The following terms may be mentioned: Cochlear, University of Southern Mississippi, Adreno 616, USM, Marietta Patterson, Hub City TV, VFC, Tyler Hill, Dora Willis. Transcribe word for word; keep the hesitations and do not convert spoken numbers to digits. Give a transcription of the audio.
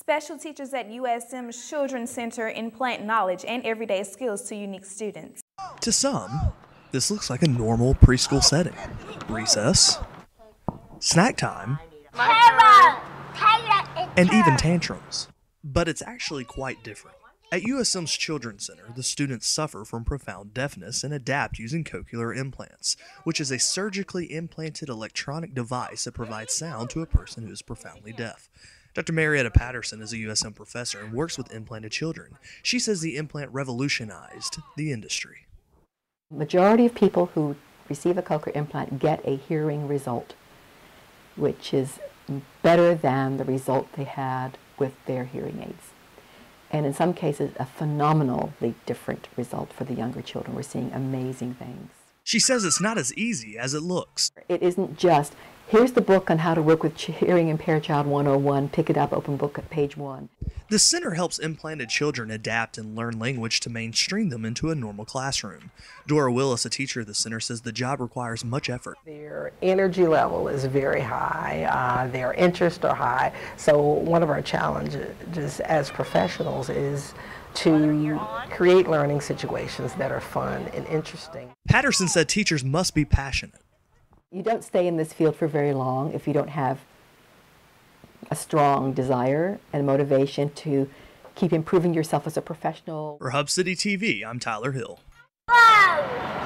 Special teachers at U S M's Children's Center implant knowledge and everyday skills to unique students. To some, this looks like a normal preschool setting. Recess, snack time, and even tantrums. But it's actually quite different. At U S M's Children's Center, the students suffer from profound deafness and adapt using cochlear implants, which is a surgically implanted electronic device that provides sound to a person who is profoundly deaf. Doctor Marietta Patterson is a U S M professor and works with implanted children. She says the implant revolutionized the industry. The majority of people who receive a cochlear implant get a hearing result, which is better than the result they had with their hearing aids. And in some cases, a phenomenally different result for the younger children. We're seeing amazing things. She says it's not as easy as it looks. It isn't just, here's the book on how to work with hearing impaired child one oh one, pick it up, open book at page one. The center helps implanted children adapt and learn language to mainstream them into a normal classroom. Dora Willis, a teacher at the center, says the job requires much effort. Their energy level is very high, uh, their interests are high, so one of our challenges as professionals is to create learning situations that are fun and interesting. Patterson said teachers must be passionate. You don't stay in this field for very long if you don't have a strong desire and motivation to keep improving yourself as a professional. For Hub City T V, I'm Tyler Hill. Whoa!